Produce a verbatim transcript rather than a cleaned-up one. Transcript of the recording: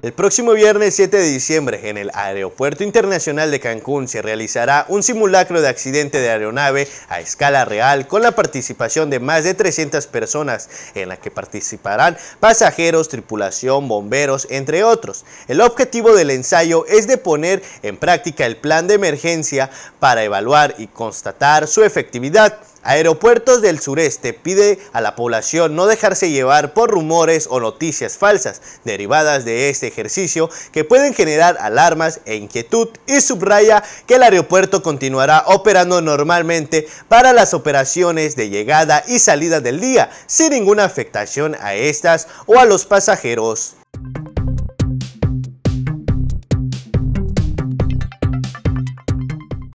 El próximo viernes siete de diciembre, en el Aeropuerto Internacional de Cancún, se realizará un simulacro de accidente de aeronave a escala real con la participación de más de trescientas personas, en la que participarán pasajeros, tripulación, bomberos, entre otros. El objetivo del ensayo es de poner en práctica el plan de emergencia para evaluar y constatar su efectividad. Aeropuertos del Sureste pide a la población no dejarse llevar por rumores o noticias falsas derivadas de este ejercicio que pueden generar alarmas e inquietud, y subraya que el aeropuerto continuará operando normalmente para las operaciones de llegada y salida del día, sin ninguna afectación a estas o a los pasajeros.